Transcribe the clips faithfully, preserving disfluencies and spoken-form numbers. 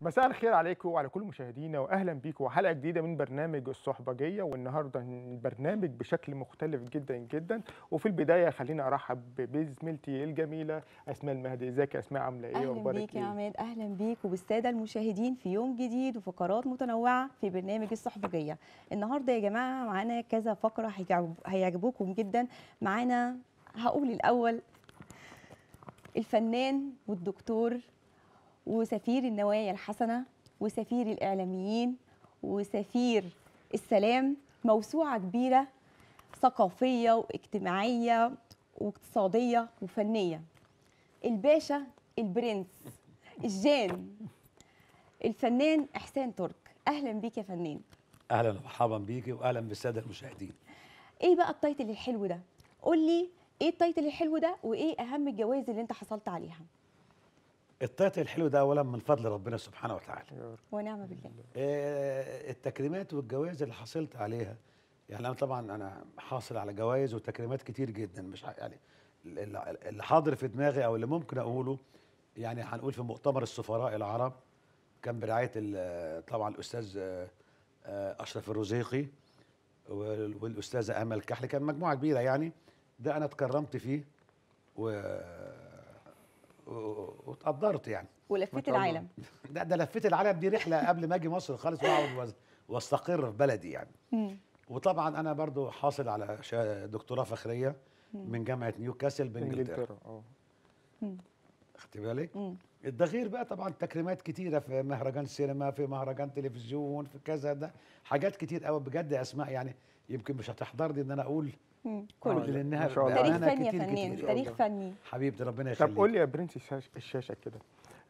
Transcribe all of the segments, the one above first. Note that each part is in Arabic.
مساء الخير عليكم وعلى كل مشاهدينا، واهلا بيكم وحلقه جديده من برنامج الصحبجيه. والنهارده البرنامج بشكل مختلف جدا جدا. وفي البدايه خلينا ارحب بزميلتي الجميله اسماء المهدي. ازيك يا اسماء، عامله ايه واخبارك ايه؟ اهلا بيك يا عماد، اهلا بيك وبالساده المشاهدين في يوم جديد وفقرات متنوعه في برنامج الصحبجيه. النهارده يا جماعه معانا كذا فقره هيعجبوكم جدا. معانا هقول الاول الفنان والدكتور وسفير النوايا الحسنة وسفير الإعلاميين وسفير السلام. موسوعة كبيرة ثقافية واجتماعية واقتصادية وفنية. الباشا البرنس الجان الفنان إحسان ترك. أهلا بيك يا فنان. أهلا ومرحبا بيكي وأهلا بالسادة المشاهدين. إيه بقى التايتل الحلو ده؟ قول لي إيه التايتل الحلو ده وإيه أهم الجوائز اللي أنت حصلت عليها؟ التايتل الحلو ده اولا من فضل ربنا سبحانه وتعالى ونعم بالله. آه التكريمات والجوائز اللي حصلت عليها، يعني انا طبعا انا حاصل على جوائز وتكريمات كتير جدا، مش يعني اللي حاضر في دماغي او اللي ممكن اقوله، يعني هنقول في مؤتمر السفراء العرب كان برعايه طبعا الاستاذ اشرف الرزيقي والاستاذه امل كحل، كان مجموعه كبيره يعني. ده انا اتكرمت فيه و واتقدرت يعني ولفيت العالم. ده ده لفيت العالم دي رحله قبل ما اجي مصر خالص واقعد واستقر في بلدي يعني. وطبعا انا برضو حاصل على دكتوراه فخريه من جامعه نيوكاسل بانجلترا. اه خدت بالك؟ ده غير بقى طبعا تكريمات كتيره في مهرجان سينما، في مهرجان تلفزيون، في كذا، ده حاجات كتير قوي بجد يا اسماء، يعني يمكن مش هتحضرني ان انا اقول كله لانها تاريخ فني يا فنان. تاريخ فني حبيبتي ربنا يخليك. طب قول لي يا برنس الشاشه كده،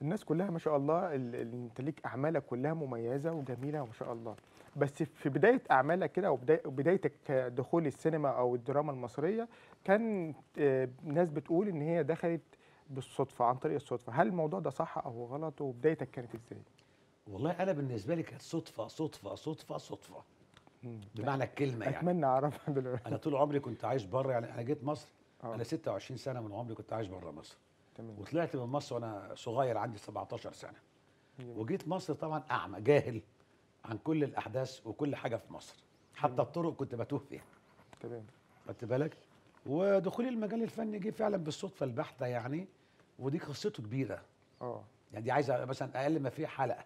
الناس كلها ما شاء الله انت ليك اعمالك كلها مميزه وجميله وما شاء الله، بس في بدايه اعمالك كده وبدايتك دخول السينما او الدراما المصريه كان ناس بتقول ان هي دخلت بالصدفه عن طريق الصدفه، هل الموضوع ده صح او غلط وبدايتك كانت ازاي؟ والله انا بالنسبه لي كانت صدفه صدفه صدفه صدفه بمعنى الكلمه يعني. اتمنى اعرفها دلوقتي. انا طول عمري كنت عايش بره، يعني انا جيت مصر أوه. انا ستة وعشرين سنه من عمري كنت عايش بره مصر. تمام. وطلعت من مصر وانا صغير عندي سبعتاشر سنه. جميل. وجيت مصر طبعا اعمى جاهل عن كل الاحداث وكل حاجه في مصر، حتى جميل. الطرق كنت بتوه فيها. تمام. خدت بالك؟ ودخولي المجال الفني جه فعلا بالصدفه البحته يعني، ودي قصته كبيره. اه يعني دي عايزه مثلا اقل ما فيها حلقه.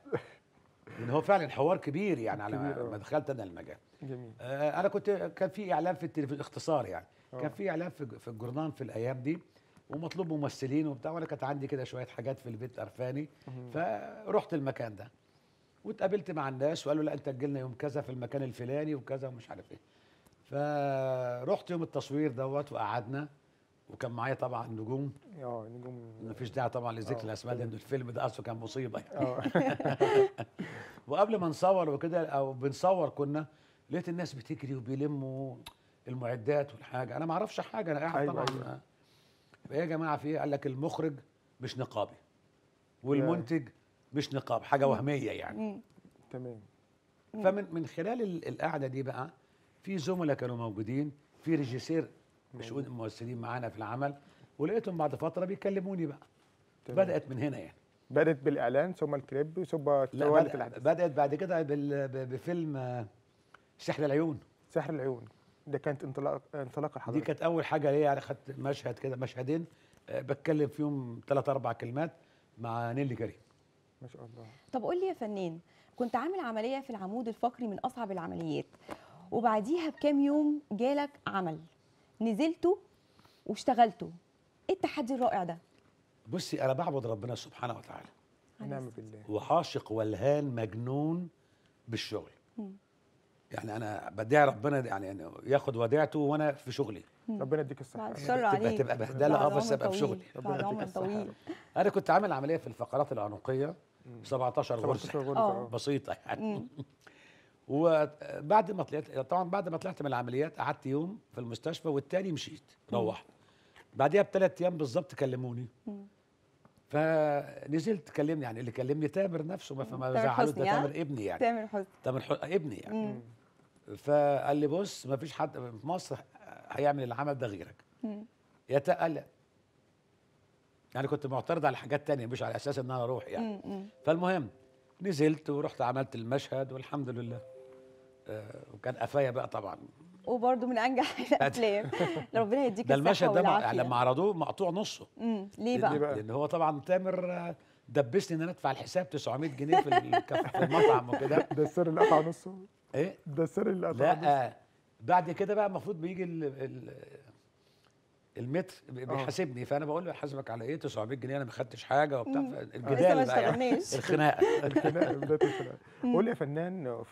ان هو فعلا حوار كبير يعني على ما دخلت انا المجال. جميل. آه انا كنت كان في اعلان في التلفزيون اختصار يعني. أوه. كان في اعلان في في الجورنان في الايام دي ومطلوب ممثلين وبتاع، وانا كانت عندي كده شويه حاجات في البيت قرفاني، فرحت المكان ده واتقابلت مع الناس وقالوا لا انت تجي لنا يوم كذا في المكان الفلاني وكذا ومش عارف ايه. فرحت يوم التصوير دوت وقعدنا، وكان معايا طبعا نجوم. اه نجوم مفيش داعي طبعا لذكر الاسماء لان الفيلم ده اصلا كان مصيبه يعني. وقبل ما نصور وكده او بنصور كنا لقيت الناس بتجري وبيلموا المعدات والحاجه، انا ما اعرفش حاجه، انا قاعد طبعا. أيوة. ايه يا جماعه في ايه؟ قال لك المخرج مش نقابي والمنتج مش نقاب، حاجه وهميه يعني. تمام. فمن من خلال القعده دي بقى في زملاء كانوا موجودين، في ريجيسير بشؤون الممثلين معانا في العمل، ولقيتهم بعد فتره بيكلموني بقى. طيب. بدات من هنا يعني. بدات بالاعلان ثم الكليب ثم توالت الاحداث. بدات بعد كده بفيلم سحر العيون. سحر العيون ده كانت انطلاق انطلاق الحضاره. دي كانت اول حاجه ليا يعني، خدت مشهد كده مشهدين بتكلم فيهم ثلاث اربع كلمات مع نيلي كريم. ما شاء الله. طب قول لي يا فنان، كنت عامل عمليه في العمود الفقري من اصعب العمليات، وبعديها بكام يوم جالك عمل نزلته واشتغلته، ايه التحدي الرائع ده؟ بصي انا بعبد ربنا سبحانه وتعالى ونعم بالله، وعاشق ولهان مجنون بالشغل. مم. يعني انا بديع ربنا يعني ياخد وديعته وانا في شغلي. مم. ربنا يديك الصحه. بعد الشر عليك. تبقى بهدله اه بس ابقى في شغلي. بعد عمر طويل. انا كنت عامل عمليه في الفقرات العنقيه سبعتاشر غرزه غرزه بسيطه يعني. مم. وبعد ما طلعت طبعا بعد ما طلعت من العمليات قعدت يوم في المستشفى والتاني مشيت روحت. بعديها بثلاث ايام بالظبط كلموني. مم. فنزلت كلمني يعني، اللي كلمني تامر نفسه ما فما زعلوش، ده تامر ابني يعني. تامر حسني. تامر حسني ابني يعني. مم. فقال لي بص ما فيش حد في مصر هيعمل العمل ده غيرك. مم. يا تقلق يعني، كنت معترض على حاجات تانية مش على اساس ان انا اروح يعني. مم. فالمهم نزلت ورحت عملت المشهد والحمد لله. آه وكان قفايا بقى طبعا. وبرضه من انجح الافلام. ربنا يديك الصحه والعافيه. ده المشهد ده مع... لما عرضوه مقطوع نصه. امم ليه بقى؟ لان هو طبعا تامر دبسني ان انا ادفع الحساب تسعمية جنيه في المطعم وكده. ده السر اللي قطع نصه؟ ايه؟ ده السر اللي قطع نصه؟ لا بعد كده بقى المفروض بيجي ال ال المتر بيحاسبني، فانا بقول له حاسبك على ايه؟ تسعمية جنيه انا ما خدتش حاجه وبتاع. الجدال بقى يعني الخناقه. الخناقه بدايه الخناقه. قول لي يا فنان،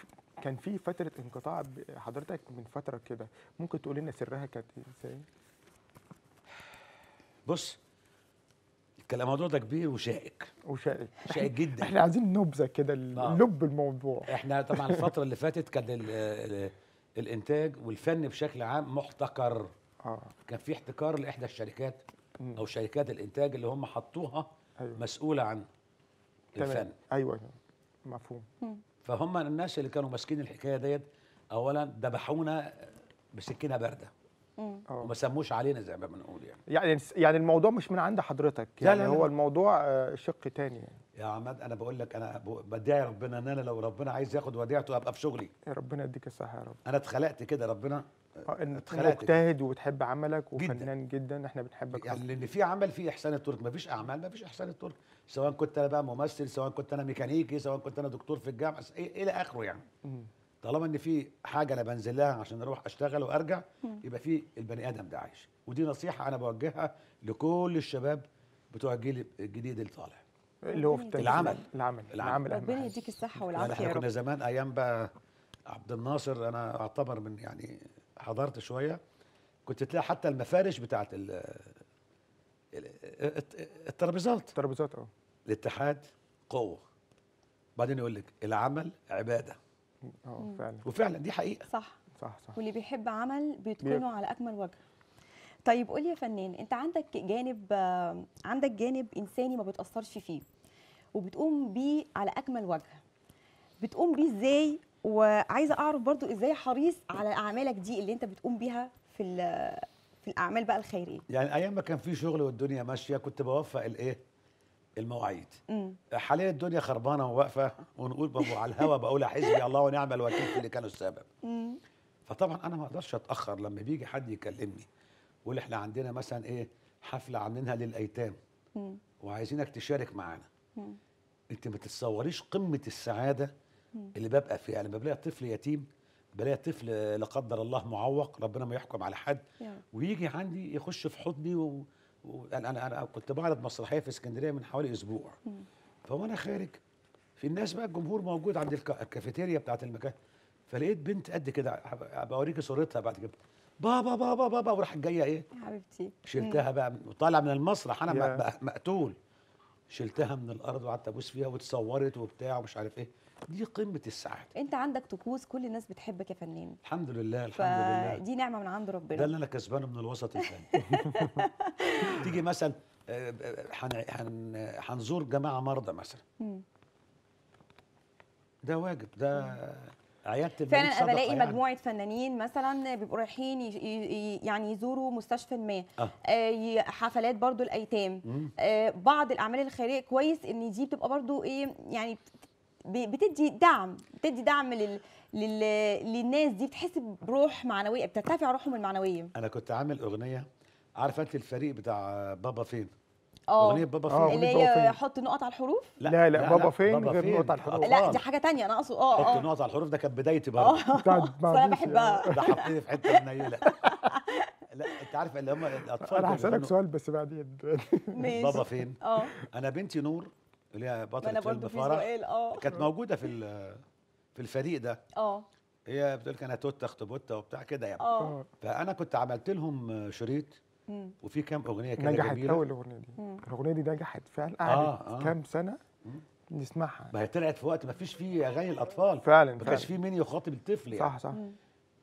كان في فتره انقطاع حضرتك من فتره كده، ممكن تقول لنا سرها كانت ازاي؟ بص الكلام الموضوع ده كبير وشائك وشائك شائك جدا. احنا عايزين نبذه كده لب الموضوع. احنا طبعا الفتره اللي فاتت كان الانتاج والفن بشكل عام محتكر. آه. كان في احتكار لاحدى الشركات مم. او شركات الانتاج اللي هم حطوها أيوة. مسؤوله عن تمام. الفن. ايوه مفهوم. مم. فهم الناس اللي كانوا ماسكين الحكايه ديت اولا ذبحونا بسكينه بارده وما سموش علينا زي ما بنقول يعني. يعني يعني الموضوع مش من عند حضرتك يعني. لا لا لا. هو الموضوع شق تاني يعني. يا عماد انا بقول لك انا بدعي ربنا ان انا لو ربنا عايز ياخد وديعته ابقى في شغلي. ربنا يديك الصحه يا رب. انا اتخلقت كده ربنا انت مجتهد وبتحب عملك وفنان جدا, جداً. احنا بنحبك يعني لان في عمل في احسان الترك، مفيش اعمال مفيش احسان الترك، سواء كنت انا بقى ممثل، سواء كنت انا ميكانيكي، سواء كنت انا دكتور في الجامعه إيه الى اخره يعني. مم. طالما ان في حاجه انا بنزل لها عشان اروح اشتغل وارجع مم. يبقى في البني ادم ده عايش. ودي نصيحه انا بوجهها لكل الشباب بتوع الجيل الجديد اللي طالع اللي هو في العمل العمل العمل ربنا يديك الصحه والعافيه. احنا كنا زمان ايام بقى عبد الناصر، انا اعتبر من يعني حضرت شويه، كنت تلاقي حتى المفارش بتاعت الترابيزات الترابيزات اه الاتحاد قوه. بعدين يقول لك العمل عباده. اه فعلا وفعلا دي حقيقه. صح صح صح. واللي بيحب عمل بيتقنه على اكمل وجه. طيب قول يا فنان، انت عندك جانب عندك جانب انساني ما بتاثرش فيه وبتقوم بيه على اكمل وجه، بتقوم بيه ازاي؟ وعايزه اعرف برضو ازاي حريص على اعمالك دي اللي انت بتقوم بيها في في الاعمال بقى الخيريه. يعني ايام ما كان في شغل والدنيا ماشيه كنت بوفق الايه المواعيد. حاليا الدنيا خربانه وواقفه ونقول على الهوا بقول حسبي الله ونعم الوكيل اللي كانوا السبب. مم. فطبعا انا ما اقدرش اتاخر لما بيجي حد يكلمني يقول احنا عندنا مثلا ايه حفله عاملينها للايتام مم. وعايزينك تشارك معانا. مم. انت ما تتصوريش قمه السعاده اللي ببقى فيها. يعني بلاقي طفل يتيم، بلاقي طفل لا قدر الله معوق، ربنا ما يحكم على حد، ويجي عندي يخش في حضني و... و... انا انا كنت بعرض مسرحيه في اسكندريه من حوالي اسبوع. فوانا خارج في الناس بقى الجمهور موجود عند الكافيتيريا بتاعه المكان، فلقيت بنت قد كده ابقى اوريكي صورتها بعد كده، بابا بابا بابا وراحت جايه ايه حبيبتي شلتها بقى وطالعه من المسرح انا مقتول، شلتها من الارض وقعدت ابوس فيها واتصورت وبتاع ومش عارف ايه. دي قمه السعاده. انت عندك طقوس كل الناس بتحبك يا فنان. الحمد لله الحمد لله. دي نعمه من عند ربنا. ده اللي انا كسبانه من الوسط الفني. تيجي مثلا هنزور جماعه مرضى مثلا. ده واجب ده عياده المريض. فعلا انا بلاقي يعني. مجموعه فنانين مثلا بيبقوا رايحين يعني يزوروا مستشفى ما، آه. آه حفلات برضو الايتام، آه بعض الاعمال الخيريه. كويس ان دي بتبقى برضو ايه يعني بتدي دعم، بتدي دعم لل... لل... للناس دي، بتحس بروح معنويه، بترتفع روحهم المعنويه. انا كنت عامل اغنيه، عارفه انت الفريق بتاع بابا فين؟ اه اغنيه بابا فين اللي هي حط نقط على الحروف؟ لا لا, لا, لا بابا فين غير نقط على الحروف. لا دي حاجه ثانيه انا اقصد اه اه حط نقط على الحروف ده كانت بدايتي برضه. انا بحبها. ده حطيني في حته منيله. لا انت عارف اللي هم الاطفال. انا هسالك سؤال بس بعدين. بابا فين؟ اه انا بنتي نور اللي هي بطلة فيلم فرح كانت موجودة في في الفريق ده. اه هي بتقول لك انا توته اخطبوته وبتاع كده يعني. اه فانا كنت عملت لهم شريط وفي كام اغنيه كده جميله نجحت قوي الاغنيه دي. الاغنيه دي نجحت فعلا قعدت آه آه. كام سنه نسمعها. ما هي طلعت في وقت ما فيش فيه اغاني الاطفال فعلا، ما كانش فيه مين يخاطب الطفل يعني. صح صح.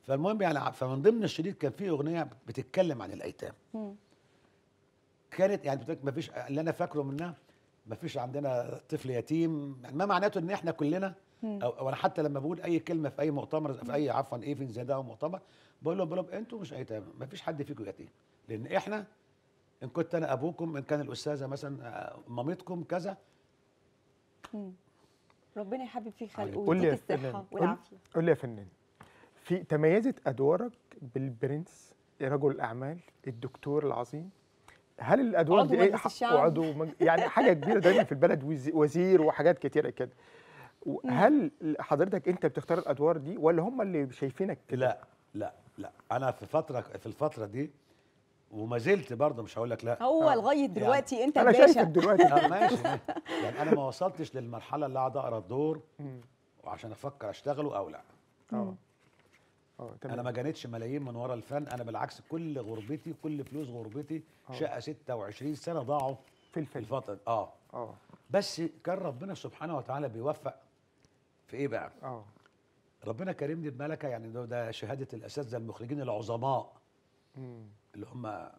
فالمهم يعني فمن ضمن الشريط كان فيه اغنيه بتتكلم عن الايتام. مم. كانت يعني ما فيش اللي انا فاكره منها ما فيش عندنا طفل يتيم، ما معناته ان احنا كلنا او انا حتى لما بقول اي كلمه في اي مؤتمر في اي عفوا ايفنت زي ده او مؤتمر بقول لهم بقول لهم انتوا مش ايتام، ما فيش حد فيكم يتيم، لان احنا ان كنت انا ابوكم، ان كان الاستاذه مثلا مامتكم كذا، ربنا يحبب فيك خلقه ويديك الصحه والعافيه. قول لي يا فنان، في تميزت ادوارك بالبرنس، رجل الاعمال، الدكتور العظيم، هل الادوار دي ايه عضو مج... يعني حاجه كبيره دايما في البلد، وزير وحاجات كتيره كده، هل حضرتك انت بتختار الادوار دي ولا هم اللي شايفينك كده؟ لا لا لا، انا في فتره في الفتره دي وما زلت برضه، مش هقول لك لا، هو لغايه دلوقتي يعني انت الباشا، انا شايفك دلوقتي ماشي يعني انا ما وصلتش للمرحله اللي اقعد اقرا الدور وعشان افكر اشتغله او لا. اه اه تمام. انا ما جنيتش ملايين من ورا الفن، انا بالعكس كل غربتي كل فلوس غربتي أوه. شقه ستة وعشرين سنة ضاعوا في الفن. اه اه بس كان ربنا سبحانه وتعالى بيوفق في ايه بقى؟ اه ربنا كرمني بملكه، يعني ده, ده شهاده الاساتذه المخرجين العظماء امم اللي هم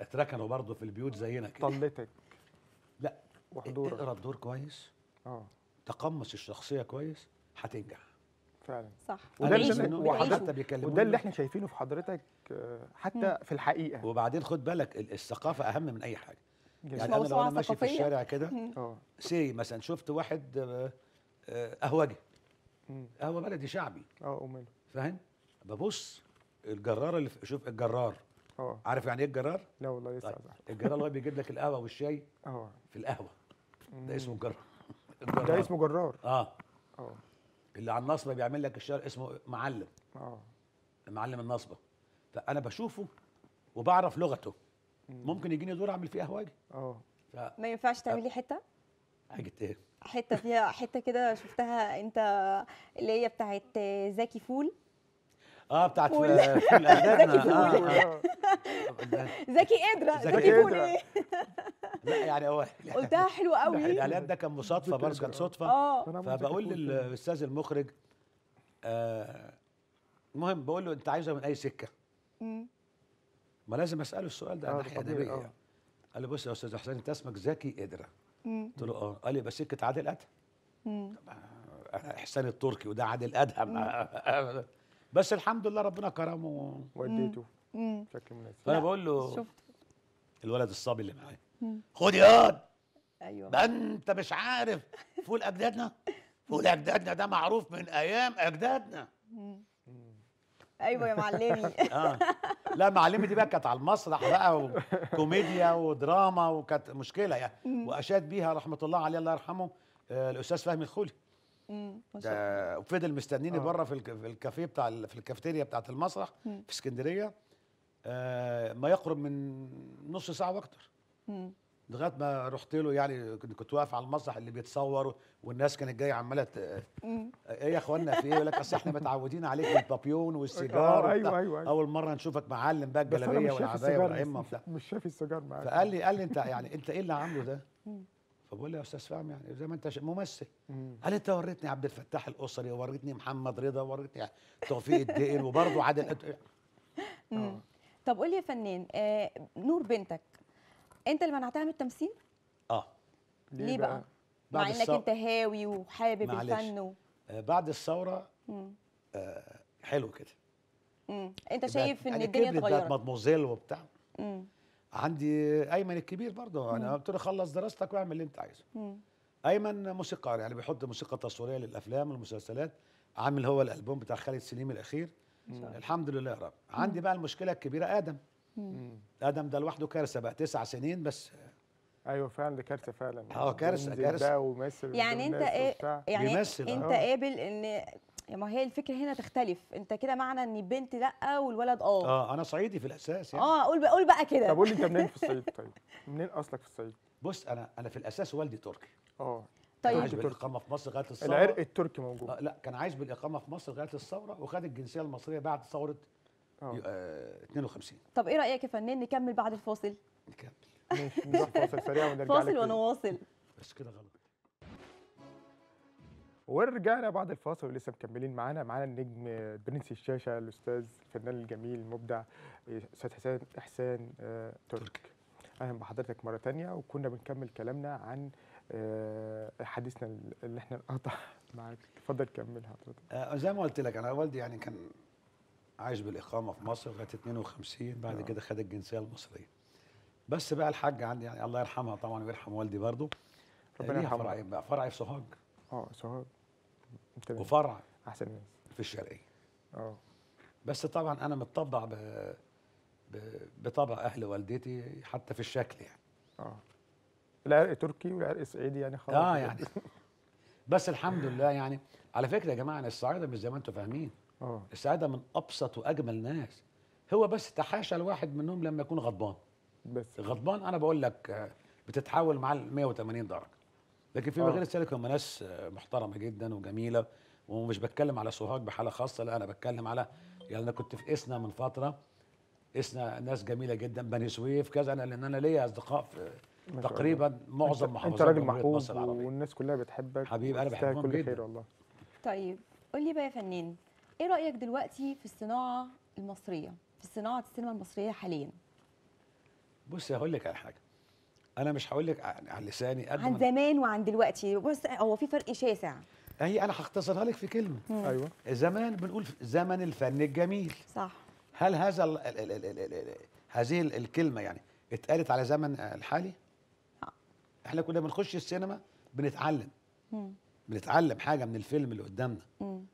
اتركنوا برضه في البيوت زينا كده. طلتك لا وحضورك، اقرا الدور كويس، اه تقمص الشخصيه كويس، هتنجح فعلا. صح، وده اللي وده اللي احنا شايفينه في حضرتك حتى مم. في الحقيقه. وبعدين خد بالك الثقافه اهم من اي حاجه. جميل. يعني انا لو انا ماشي في الشارع كده سي مثلا شفت واحد قهوجي، قهوه بلدي شعبي، اه امال فاهم، ببص الجرار اللي في... شوف الجرار، اه عارف يعني ايه الجرار؟ لا والله لسه. طيب. الجرار اللي هو بيجيب لك القهوه والشاي اه في القهوه، ده اسمه جرار. ده اسمه جرار. اه اه اللي على النصبه بيعمل لك الشاي اسمه معلم. اه معلم النصبه. فانا بشوفه وبعرف لغته، ممكن يجيني دور اعمل فيه قهوجي. اه ف... ما ينفعش تعمل لي حته؟ حاجه ايه؟ حته فيها حته كده شفتها انت اللي هي بتاعت زكي فول. اه بتاعت فول. زكي فول. آه. زكي قدره. زكي فول ايه؟ لا يعني هو قلتها حلوه قوي. الاعلان ده كان مصادفه برضه، كان صدفه. اه فبقول للاستاذ المخرج آه المهم بقول له انت عايزها من اي سكه؟ امم ما لازم اساله السؤال ده عن ناحيه ادبيه. قال لي بص يا استاذ حسين، انت اسمك زكي قدره. قلت له اه. قال لي بس سكه عادل ادهم. امم احسان التركي وده عادل ادهم، بس الحمد لله ربنا كرمه ووديته بشكل مناسب. فانا بقول له شفت الولد الصبي اللي معايا، خد ياض. ايوه ده انت مش عارف فول اجدادنا؟ فول اجدادنا ده معروف من ايام اجدادنا. مم. ايوه يا معلمي. اه لا معلمي دي بقى كانت على المسرح بقى، وكوميديا ودراما، وكانت مشكله يعني، واشاد بيها رحمه الله عليه الله يرحمه آه الاستاذ فهمي الخولي. ده وفضل مستنيني آه. بره في الكافيه بتاع في الكافيتيريا بتاعه المسرح مم. في اسكندريه آه ما يقرب من نص ساعه واكتر، لغايه ما رحت له. يعني كنت واقف على المسرح اللي بيتصور والناس كانت جايه عماله آه ايه يا اخوانا في ايه؟ يقول لك اصل احنا متعودين عليك بالبابيون والسيجار. أيوة أيوة. اول مره نشوفك معلم بقى الجلابيه والعبايه والعمه وبتاع، مش شايف السيجار معاك. فقال لي قال لي انت يعني انت ايه اللي عامله ده؟ فبقول له يا استاذ فهمي يعني زي ما انت ممثل. قال انت وريتني عبد الفتاح الاسري، ووريتني محمد رضا، ووريتني توفيق الدقل، وبرضه عادل. طب قول لي يا فنان، آه نور بنتك انت اللي منعتها من التمثيل؟ اه ليه بقى؟ مع انك انت هاوي وحابب الفن و... آه بعد الثوره آه حلو كده. امم انت شايف ان الدنيا اتغيرت؟ بقت مدموزيل وبتاع. امم عندي ايمن الكبير برضه، انا قلت له خلص دراستك واعمل اللي انت عايزه. مم. ايمن موسيقار، يعني بيحط موسيقى تصويريه للافلام والمسلسلات، عامل هو الالبوم بتاع خالد سليم الاخير. مم. الحمد لله يا رب. عندي بقى المشكله الكبيره ادم. مم. ادم ده لوحده كارثه بقى، تسع سنين بس. ايوه فعلا ده كارثه فعلا. اه كارثه كارثه. يعني انت ايه يعني انت قابل ان ما هي الفكره هنا تختلف، انت كده معنى ان البنت لا والولد اه. اه انا صعيدي في الاساس يعني. اه قول بقى قول بقى كده. طب قول لي انت منين في الصعيد طيب؟ منين اصلك في الصعيد؟ بص انا انا في الاساس والدي تركي. اه طيب عايش بالاقامه في مصر لغايه الثوره. العرق التركي موجود. آه لا كان عايش بالاقامه في مصر لغايه الثوره، وخد الجنسيه المصريه بعد ثوره آه اتنين وخمسين. طب ايه رايك يا فنان نكمل بعد الفاصل؟ نكمل. ماشي نروح فاصل سريع ونرجع. فاصل ونواصل. بس كده غلط. ورجعنا بعد الفاصل ولسه مكملين معانا معانا النجم برنس الشاشه الاستاذ الفنان الجميل المبدع استاذ حسان احسان آه ترك. اهلا بحضرتك مره ثانيه، وكنا بنكمل كلامنا عن آه حديثنا اللي احنا انقطع معاك. اتفضل كمل حضرتك. آه زي ما قلت لك انا والدي يعني كان عايش بالاقامه في مصر لغايه اتنين وخمسين، بعد آه. كده خد الجنسيه المصريه. بس بقى الحاجه عندي يعني الله يرحمها طبعا ويرحم والدي برضه، ربنا يرحمها، فرعي بقى فرعي في سوهاج. اه شهاب وفرع احسن ناس في الشرقيه. اه بس طبعا انا متطبع ب... ب... بطبع اهل والدتي حتى في الشكل يعني. اه العرق تركي والعرق صعيدي يعني خلاص. اه يعني بس الحمد لله يعني. على فكره يا جماعه انا السعاده مش زي ما انتم فاهمين. اه السعاده من ابسط واجمل ناس. هو بس تحاشى الواحد منهم لما يكون غضبان. بس غضبان انا بقول لك بتتحول معاه ل مية وتمانين درجه. لكن في غير ذلك هم ناس محترمه جدا وجميله، ومش بتكلم على سوهاج بحاله خاصه، لا انا بتكلم على يعني انا كنت في اسنا من فتره، اسنا ناس جميله جدا، بني سويف كذا، انا لان انا ليا اصدقاء في تقريبا معظم محافظات مصر العربيه. انت راجل والناس كلها بتحبك حبيبي، انا بحبهم جدا والله. طيب قول لي بقى يا فنان، ايه رايك دلوقتي في الصناعه المصريه، في صناعه السينما المصريه حاليا؟ بص هقول لك على حاجه، انا مش هقول لك على لساني قد عن زمان وعن دلوقتي، بص هو في فرق شاسع. هي انا هختصرها لك في كلمه. مم. ايوه زمان بنقول زمن الفن الجميل، صح؟ هل هذا ال ال ال ال ال ال هذه الكلمه يعني اتقالت على زمن الحالي؟ احنا كنا بنخش السينما بنتعلم. مم. بنتعلم حاجه من الفيلم اللي قدامنا. مم.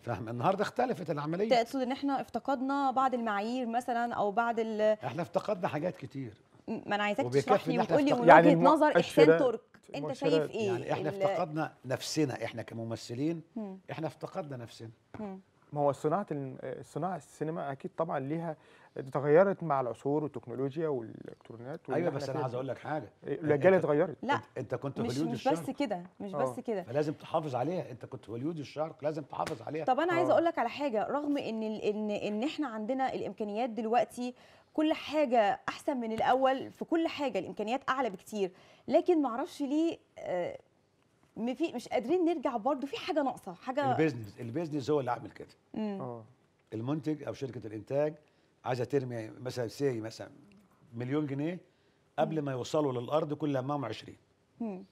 فاهم؟ النهارده اختلفت العمليه. تقصد ان احنا افتقدنا بعض المعايير مثلا او بعض ال احنا افتقدنا حاجات كتير. ما انا عايزاك تشرح لي وتقول لي من وجهه نظر احسان ترك، انت شايف ايه؟ يعني احنا افتقدنا نفسنا، احنا كممثلين احنا افتقدنا نفسنا. ما هو صناعه الصناعه السينما اكيد طبعا ليها تغيرت مع العصور والتكنولوجيا والالكترونات. ايوه بس انا عايز اقول لك حاجه، الاجيال اتغيرت. لا انت كنت هوليود الشرق مش بس كده، مش بس كده، فلازم تحافظ عليها. انت كنت هوليود الشرق لازم تحافظ عليها. طب انا عايز اقول لك على حاجه، رغم ان ان ان احنا عندنا الامكانيات دلوقتي كل حاجة أحسن من الأول، في كل حاجة الإمكانيات أعلى بكتير، لكن معرفش ليه مش قادرين نرجع، برضه في حاجة ناقصة، حاجة. البيزنس البيزنس هو اللي عامل كده. اه المنتج أو شركة الإنتاج عايزة ترمي مثلا سي مثلا مليون جنيه قبل ما يوصلوا للأرض كل همهم عشرين. امم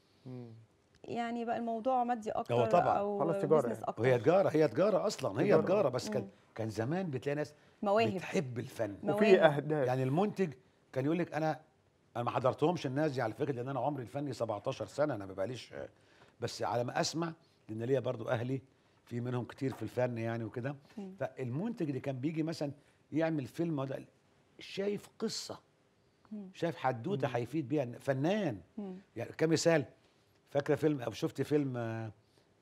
يعني بقى الموضوع مادي أكتر. هو طبعا أو بيزنس أكتر، وهي تجارة، هي تجارة أصلا، هي تجارة. بس كان كان زمان بتلاقي ناس مواهب بتحب الفن وفي اهداف. يعني المنتج كان يقول لك انا انا ما حضرتهمش الناس دي على فكره، لان انا عمري الفني سبعتاشر سنه، انا ما بقاليش، بس على ما اسمع لان ليا برضو اهلي في منهم كتير في الفن يعني وكده. فالمنتج اللي كان بيجي مثلا يعمل فيلم شايف قصه، شايف حدوته هيفيد بيها فنان. يعني كمثال، فاكره فيلم او شفت فيلم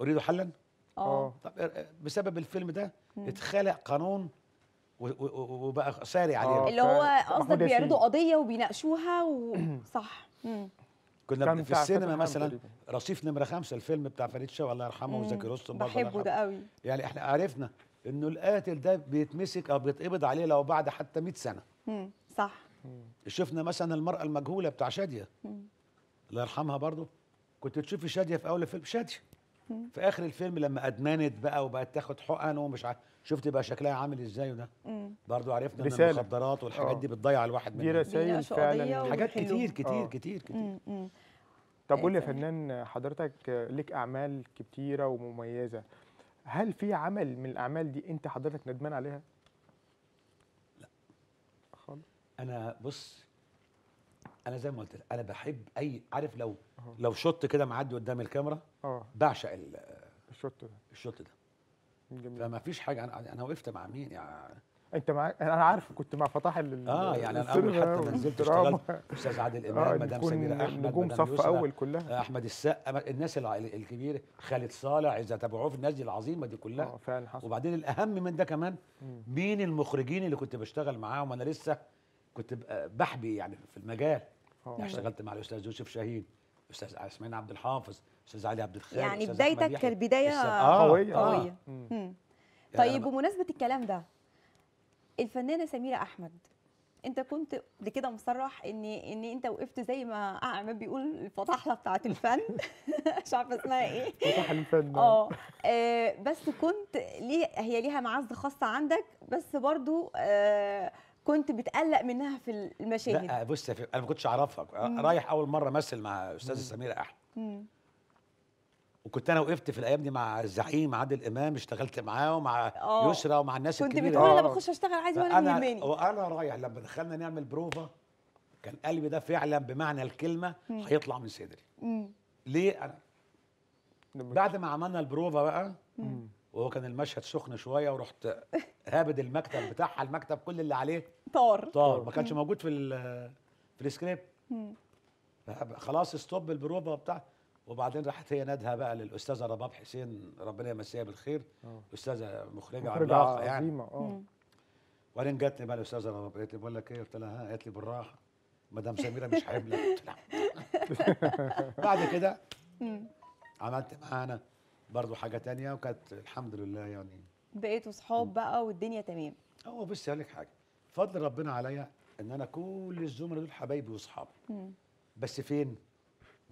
اريد حلا؟ اه طب بسبب الفيلم ده اتخلق قانون وبقى ساري عليه اللي هو قصدك بيعرضوا قضيه وبيناقشوها وصح. كنا في السينما مثلا رصيف نمره خمسة، الفيلم بتاع فريد شوقي الله يرحمه وزكي رستم، بحبه ده قوي. يعني احنا عرفنا انه القاتل ده بيتمسك او بيتقبض عليه لو بعد حتى مية سنه. امم صح. شفنا مثلا المراه المجهوله بتاع شاديه الله يرحمها، برضو كنت تشوفي شاديه في اول الفيلم، شاديه في اخر الفيلم لما ادمنت بقى وبقت تاخد حقن ومش عارف، شفت بقى شكلها عامل ازاي. وده برضو عرفنا ان المخدرات والحاجات أوه. دي بتضيع الواحد منها، دي رسائل فعلا، حاجات كتير كتير أوه. كتير كتير. مم. مم. طب قول لي يا فنان، حضرتك ليك اعمال كتيره ومميزه، هل في عمل من الاعمال دي انت حضرتك ندمان عليها؟ لا خالص. انا بص انا زي ما قلت لك انا بحب اي، عارف لو أوه. لو شوت كده معدي قدام الكاميرا اه بعشق الشوت ده الشوت ده جميل. فما فيش حاجه. انا انا وقفت مع مين يعني؟ انت مع، انا عارف كنت مع فتح ال اه يعني انا اول حتى ما نزلت اشتغلت استاذ عادل امام، مدام سميرة احمد، نجوم صف اول كلها، احمد السقا، الناس الكبيره، خالد صالح، عزت ابو عوف، الناس دي العظيمه دي كلها اه فعلا حصل. وبعدين الاهم من ده كمان مين المخرجين اللي كنت بشتغل معاهم. انا لسه كنت بحبي يعني في المجال أوه. يعني اشتغلت مع الاستاذ يوسف شاهين، استاذ اسماء عبد الحافظ، استاذ علي عبد الخالق، يعني بدايتك كانت بدايه قويه قويه. طيب بمناسبه الكلام ده، الفنانه سميرة احمد، انت كنت بكده مصرح ان ان انت وقفت زي ما عماد بيقول الفطاحله بتاعت الفن مش عارفه اسمها ايه، فطاحل الفن اه بس كنت ليه، هي ليها معزه خاصه عندك، بس برضو آه كنت بتقلق منها في المشاهد. لا بص انا ما كنتش اعرفها، رايح اول مره امثل مع استاذه سميرة احمد. مم. وكنت انا وقفت في الايام دي مع الزعيم عادل امام، اشتغلت معاه ومع يسرا ومع الناس الكبيره. كنت بتقول انا بخش اشتغل عادي ولا يهمني. وانا رايح لما دخلنا نعمل بروفه كان قلبي ده فعلا بمعنى الكلمه هيطلع من صدري. ليه؟ انا بعد ما عملنا البروفا بقى مم. وهو كان المشهد سخن شويه، ورحت هابد المكتب بتاعها، المكتب كل اللي عليه طار طار ما كانش موجود في في السكريبت. خلاص ستوب البروفا بتاع. وبعدين راحت هي نادها بقى للاستاذه رباب حسين، ربنا يمسيها بالخير، استاذه مخرجه عملاقه يعني مم. وبعدين جاتني بقى الاستاذه رباب، قالت لي بقول لك ايه؟ قلت لها ها؟ قالت لي بالراحه مدام سميره مش هيبلغ. قلت لها بعد كده عملت معانا برضو حاجه تانية، وكانت الحمد لله يعني بقيتوا صحاب بقى والدنيا تمام. اه بصي هقول لك حاجه، فضل ربنا عليا ان انا كل الزملاء دول حبايبي واصحابي، بس فين؟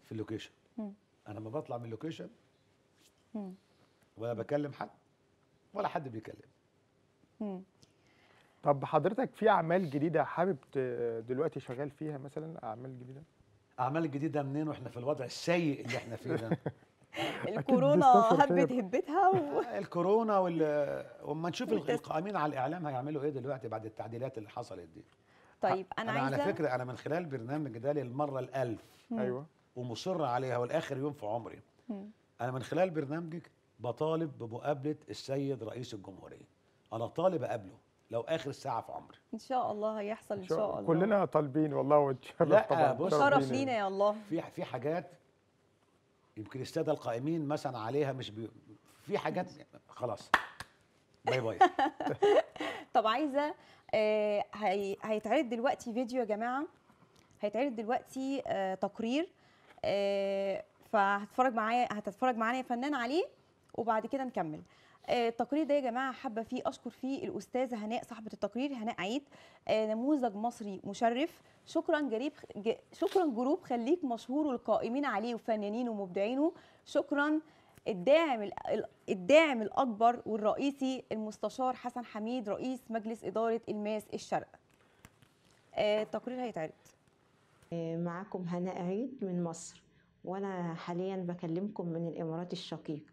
في اللوكيشن. انا ما بطلع من اللوكيشن ولا بكلم حد ولا حد بيكلم. طب حضرتك في اعمال جديده حابب دلوقتي شغال فيها مثلا؟ اعمال جديده اعمال جديده منين واحنا في الوضع السيء اللي احنا فيه ده؟ الكورونا هبت هبتها و... الكورونا وال... وما نشوف القائمين على الاعلام هيعملوا ايه دلوقتي بعد التعديلات اللي حصلت دي. طيب انا, أنا عايزه على فكره انا من خلال برنامج ده للمره الالف ايوه ومصر عليها والاخر يوم في عمري. مم. انا من خلال برنامجك بطالب بمقابله السيد رئيس الجمهوريه، انا طالب اقابله لو اخر الساعه في عمري. ان شاء الله هيحصل ان شاء, شاء الله. كلنا طالبين والله، واتشرف طبعا، شرف لينا يا الله. في في حاجات يمكن الساده القائمين مثلا عليها مش بي... في حاجات خلاص باي باي. طب عايزه آه هي... هيتعرض دلوقتي فيديو يا جماعه، هيتعرض دلوقتي آه تقرير، آه فهتتفرج معايا هتتفرج معانا يا فنان عليه وبعد كده نكمل. آه التقرير ده يا جماعه حابه فيه اشكر فيه الاستاذه هناء صاحبه التقرير، هناء عيد، آه نموذج مصري مشرف، شكرا جريب ج... شكرا جروب خليك مشهور والقائمين عليه وفنانين ومبدعينه، شكرا الداعم ال... الداعم الاكبر والرئيسي المستشار حسن حميد رئيس مجلس اداره الماس الشرق. آه التقرير هيتعرض. معاكم هناء عيد من مصر، وانا حاليا بكلمكم من الامارات الشقيق.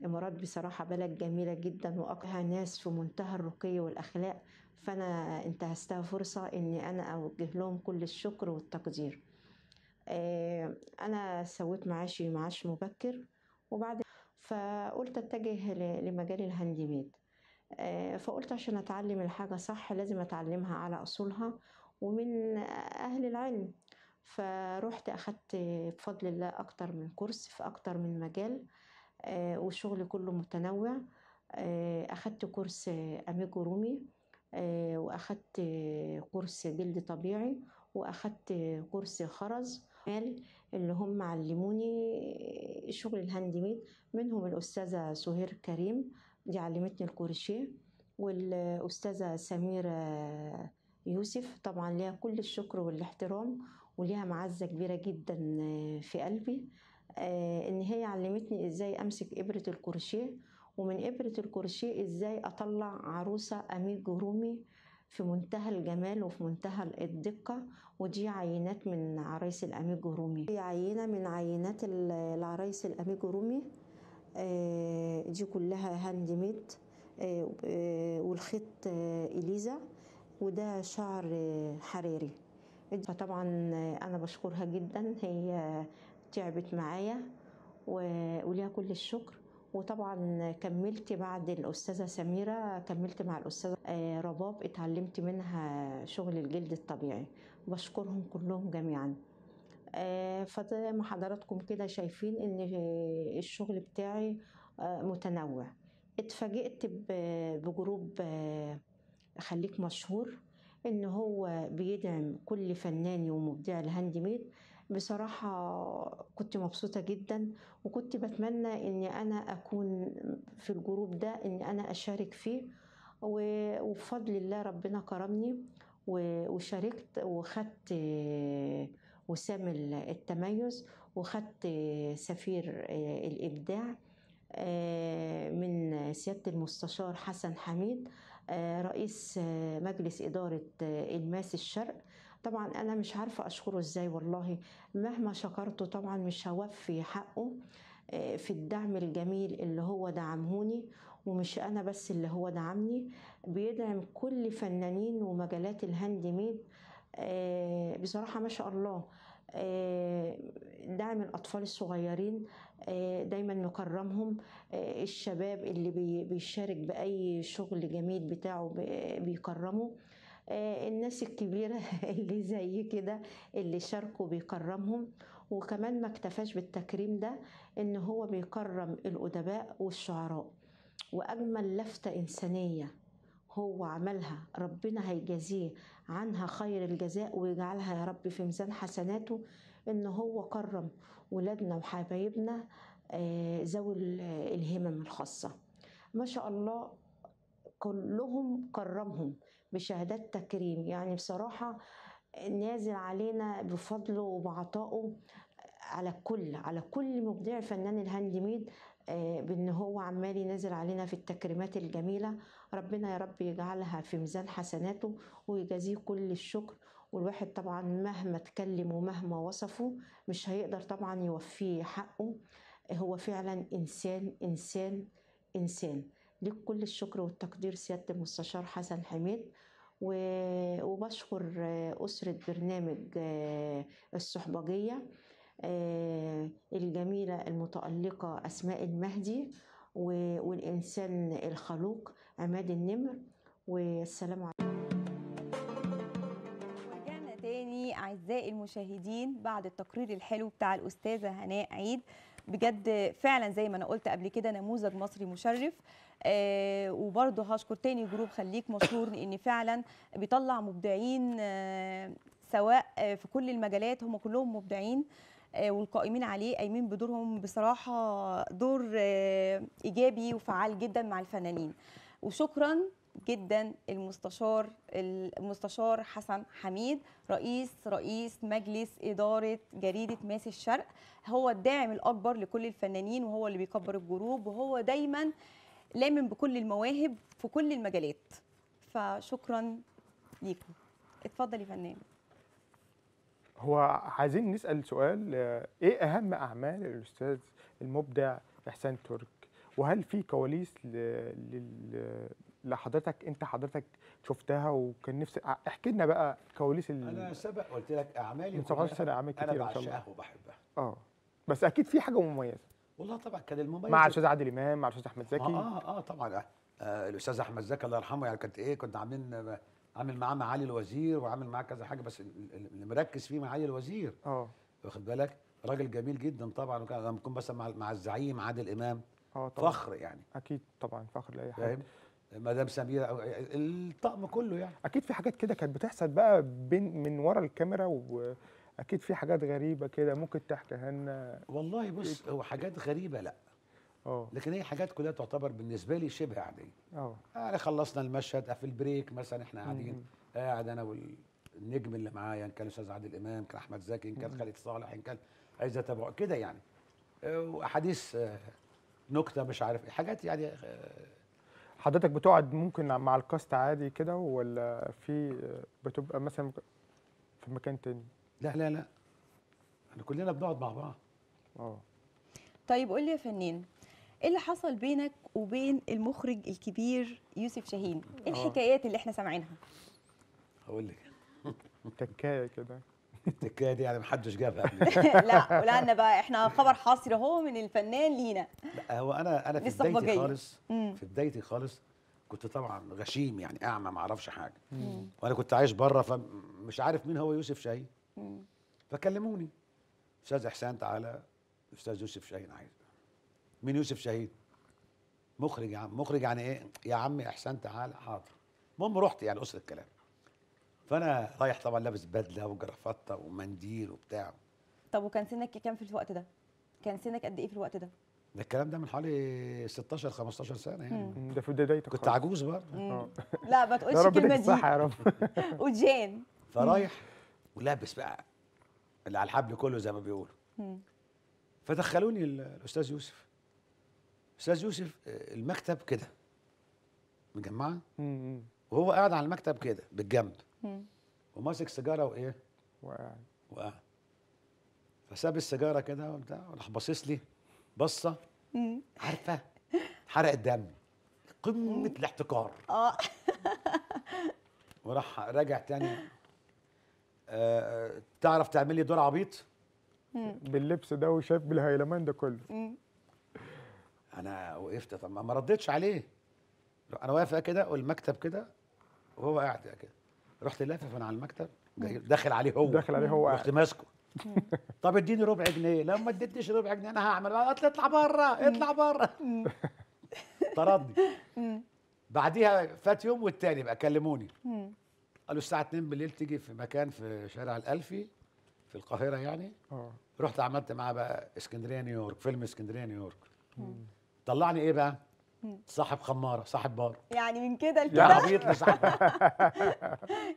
الامارات بصراحه بلد جميله جدا واقلها ناس في منتهى الرقي والاخلاق، فانا انتهزتها فرصه اني انا اوجه لهم كل الشكر والتقدير. انا سويت معاشي معاش مبكر، وبعد فقلت اتجه لمجال الهاند ميد، فقلت عشان اتعلم الحاجه صح لازم اتعلمها على اصولها ومن اهل العلم. فروحت اخدت بفضل الله اكتر من كورس في اكتر من مجال، آه والشغل كله متنوع. آه اخدت كورس اميجو رومي، آه واخدت كورس جلد طبيعي، واخدت كورس خرز، اللي هم علموني شغل الهاند ميد. منهم الاستاذه سهير كريم دي علمتني الكروشيه، والاستاذه سميره يوسف طبعا ليها كل الشكر والاحترام وليها معزة كبيرة جدا في قلبي، ان هي علمتني ازاي امسك ابرة الكروشيه، ومن ابرة الكروشيه ازاي اطلع عروسة اميجو رومي في منتهى الجمال وفي منتهى الدقة. ودي عينات من عرايس الاميجو رومي، دي عينة من عينات العرايس الاميجو رومي، دي كلها هاند ميد، والخيط اليزا، وده شعر حريري. فطبعا انا بشكرها جدا، هي تعبت معايا وليها كل الشكر. وطبعا كملت بعد الاستاذه سميره، كملت مع الاستاذه رباب، اتعلمت منها شغل الجلد الطبيعي. بشكرهم كلهم جميعا. فزي ما حضراتكم كده شايفين ان الشغل بتاعي متنوع. اتفاجئت بجروب خليك مشهور ان هو بيدعم كل فنان ومبدع الهاند ميد. بصراحه كنت مبسوطه جدا، وكنت بتمنى اني انا اكون في الجروب ده، ان انا اشارك فيه. وبفضل الله ربنا كرمني وشاركت، وخدت وسام التميز، وخدت سفير الابداع من سياده المستشار حسن حميد رئيس مجلس إدارة الماس الشرق. طبعا أنا مش عارفة أشكره إزاي والله، مهما شكرته طبعا مش هوفي حقه في الدعم الجميل اللي هو دعمهوني، ومش أنا بس اللي هو دعمني، بيدعم كل فنانين ومجالات الهاند ميد. بصراحة ما شاء الله، دعم الأطفال الصغيرين، دايما نكرمهم. الشباب اللي بيشارك بأي شغل جميل بتاعه بيكرمه، الناس الكبيرة اللي زي كده اللي شاركوا بيكرمهم. وكمان ما اكتفاش بالتكريم ده، ان هو بيكرم الأدباء والشعراء. وأجمل لفتة إنسانية هو عملها ربنا هيجازيه عنها خير الجزاء ويجعلها يا رب في ميزان حسناته، ان هو كرم ولادنا وحبايبنا ذوي الهمم الخاصة. ما شاء الله كلهم كرمهم بشهادات تكريم، يعني بصراحة نازل علينا بفضله وبعطائه على كل على كل مبدع فنان الهاند ميد، بان هو عمال ينزل علينا في التكريمات الجميله. ربنا يا رب يجعلها في ميزان حسناته ويجازيه كل الشكر. والواحد طبعا مهما اتكلم ومهما وصفه مش هيقدر طبعا يوفيه حقه. هو فعلا انسان انسان انسان. ليك كل الشكر والتقدير سياده المستشار حسن حميد. وبشكر اسره برنامج الصحبجيه الجميلة المتألقة أسماء المهدي والإنسان الخلوق عماد النمر. والسلام عليكم. رجعنا تاني أعزائي المشاهدين بعد التقرير الحلو بتاع الأستاذة هناء عيد. بجد فعلا زي ما أنا قلت قبل كده نموذج مصري مشرف. آه وبرضه هشكر تاني جروب خليك مشهور، لأن فعلا بيطلع مبدعين آه سواء في كل المجالات، هم كلهم مبدعين والقائمين عليه قايمين بدورهم بصراحه دور ايجابي وفعال جدا مع الفنانين. وشكرا جدا المستشار المستشار حسن حميد رئيس رئيس مجلس اداره جريده ماس الشرق. هو الداعم الاكبر لكل الفنانين، وهو اللي بيكبر الجروب، وهو دايما لامن بكل المواهب في كل المجالات. فشكرا ليكم. اتفضل يا فنان. هو عايزين نسأل سؤال، ايه اهم اعمال الاستاذ المبدع إحسان ترك؟ وهل في كواليس لحضرتك انت حضرتك شفتها وكان نفسك احكي لنا بقى كواليس؟ انا سبق قلت لك اعمالي من سبعتاشر سنة اعمال كتير انا بعشقها وبحبها. اه بس اكيد في حاجه مميزه. والله طبعا كان المميز مع الاستاذ عادل امام، مع الاستاذ احمد زكي. اه اه طبعا آه الاستاذ احمد زكي الله يرحمه، يعني كانت ايه كنا عاملين عامل معاه معالي الوزير وعامل معاه كذا حاجه، بس اللي مركز فيه معالي الوزير. اه واخد بالك؟ راجل جميل جدا طبعا. وكان لما كنت بس مع مع الزعيم عادل امام اه طبعا فخر، يعني اكيد طبعا فخر لاي حد. فاهم؟ مدام سميره، الطقم كله يعني. اكيد في حاجات كده كانت بتحصل بقى بين من ورا الكاميرا، واكيد في حاجات غريبه كده ممكن تحكيها لنا. والله بص، هو حاجات غريبه لا، أوه. لكن هي حاجات كلها تعتبر بالنسبه لي شبه عاديه. اه يعني خلصنا المشهد في البريك مثلا، احنا قاعدين قاعد انا والنجم اللي معايا، ان كان الاستاذ عادل امام، كان احمد زكي، ان كان خالد صالح، ان كان عايز اتابعه كده يعني، واحاديث نكته مش عارف ايه حاجات يعني. حضرتك بتقعد ممكن مع الكاست عادي كده، ولا في بتبقى مثلا في مكان تاني؟ لا لا لا، احنا كلنا بنقعد مع بعض. اه طيب قول لي يا فنان، ايه اللي حصل بينك وبين المخرج الكبير يوسف شاهين؟ ايه الحكايات اللي احنا سامعينها؟ هقول لك تكايه كده. التكايه دي يعني محدش جابها. لا ولعنا بقى، احنا خبر حصري اهو من الفنان لينا. لا هو انا انا في بدايتي خالص في بدايتي خالص كنت طبعا غشيم، يعني اعمى ما اعرفش حاجه. مم. وانا كنت عايش بره، فمش عارف مين هو يوسف شاهين. فكلموني استاذ احسان تعالى استاذ يوسف شاهين عايز. مين يوسف شاهين؟ مخرج يا عم. مخرج يعني ايه؟ يا عم احسان تعالى. حاضر. المهم رحت يعني اسر الكلام. فانا رايح طبعا لابس بدله وجرافطه ومنديل وبتاع. طب وكان سنك كام في الوقت ده؟ كان سنك قد ايه في الوقت ده؟ ده الكلام ده من حوالي ستاشر خمستاشر سنة يعني. ده في بدايتك كنت عجوز برضه. لا ما تقولش الكلمه دي. صح يا رب. وجان. فرايح ولابس بقى اللي على الحبل كله زي ما بيقولوا. فدخلوني الاستاذ يوسف. استاذ يوسف المكتب كده مجمعه، وهو قاعد على المكتب كده بالجنب، وماسك سيجاره وايه وقاعد وقاعد فساب السيجاره كده وبتاع، وراح باصص لي بصه عارفه حرق الدم قمه الاحتكار. اه وراح راجع تاني. آه تعرف تعمل لي دور عبيط؟ باللبس ده وشاف بالهيلمان ده كله. مم. انا وقفت، طب ما ردتش عليه، انا واقف كده والمكتب كده وهو قاعد كده، رحت لافف انا على المكتب داخل عليه هو داخل عليه هو رحت ماسكه طب اديني ربع جنيه، لو ما اديتنيش ربع جنيه انا هعمل، اطلع بره اطلع بره طردني. بعديها فات يوم والتاني بقى كلموني، قالوا الساعه اتنين بالليل تيجي في مكان في شارع الالفي في القاهره يعني. اه رحت عملت معاه بقى اسكندريه نيويورك، فيلم اسكندريه نيويورك. مم. طلعني ايه بقى؟ صاحب خماره، صاحب بار، يعني من كده لكده يعني عبيط لصاحب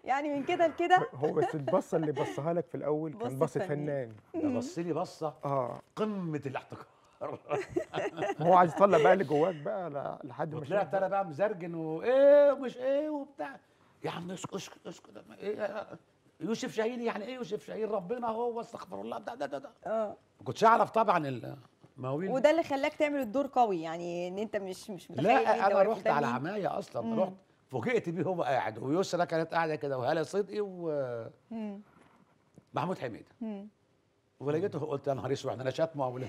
يعني من كده لكده. هو بس البصه اللي بصها لك في الاول كان بصه فنان، ده بص لي بصه اه قمه الاحتقار هو عايز يطلع بقى اللي جواك بقى لحد ما طلعت انا بقى مزرجن وايه ومش ايه وبتاع. يا عم اسكت اسكت اسكت، ايه يوسف شاهين؟ يعني ايه يوسف شاهين؟ ربنا هو، استغفر الله. ده ده ده اه ما كنتش اعرف طبعا المواويل، وده اللي خلاك تعمل الدور قوي يعني، ان انت مش مش متخيل. لا انا رحت على عمايه اصلا. مم. رحت فوجئت بيه هو قاعد، ويسرا كانت قاعده كده، وهلا صدقي ومحمود حميد. مم. ولقيته قلت يا نهار اسود انا شاتمه ولا